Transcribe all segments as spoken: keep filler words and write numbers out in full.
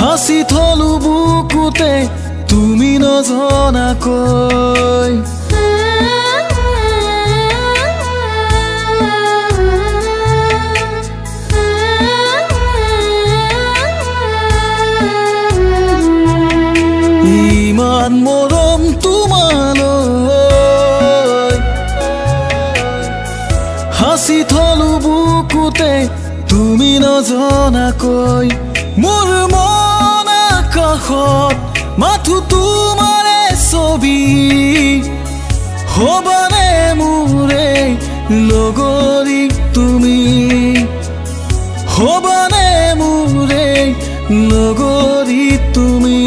ফাঁসি থলো বুকুতে তুমি নজনাকৈ। ইমান মৰম তোমালৈ হাসি থলো বুকুতে তুমি নজনাকৈ। মোৰ মন আকাশত মাথো তোমাৰে ছবি, হ'বানে মোৰে লগৰী তুমি, হ'বানে মোৰে লগৰী তুমি।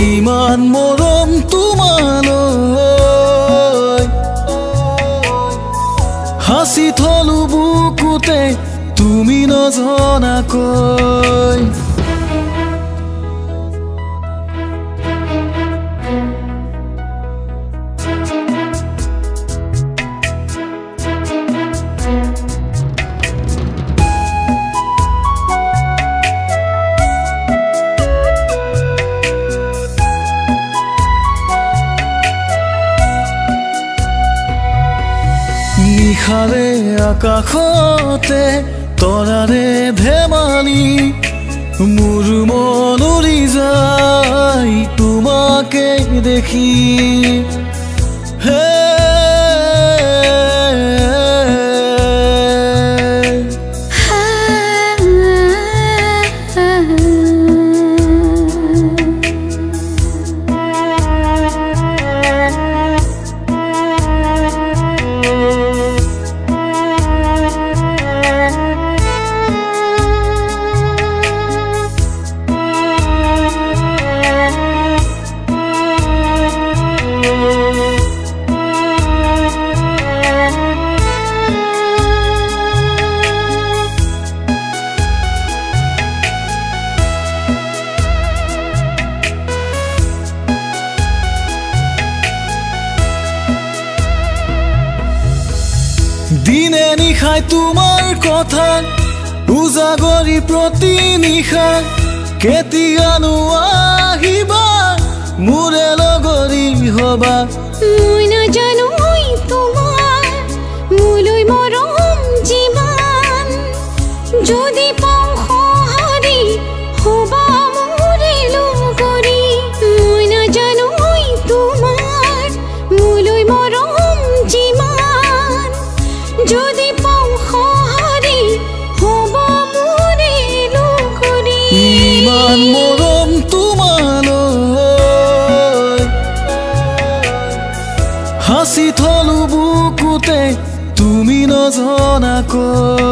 ইমান মৰম তোমালৈ হাসি থলো বুকুতে তুমি নজনাকৈ। নিশাৰে আকাশতে তৰাৰে ধেমালি, মোৰ মন উৰি যায় তোমাকে দেখি। হে দিনে নিশাই তোমাৰ কথা উজাগৰি প্ৰতি নিশা, কেতিয়ানো আহিবা মোৰে লগৰী হ'বা। মই নাজানো তোমাৰ মোলৈ মৰম যিমান, যদি পাওঁ সঁহাৰি হ'বা মোৰে লগৰী। মই নাজানো তোমাৰ মোলৈ মৰম যিমান, যদি পাওঁ সঁহাৰি হ'বা মোৰে লগৰী। ইমান মৰম তোমালৈ হাসি থলো বুকুতে তুমি নজনাকৈ।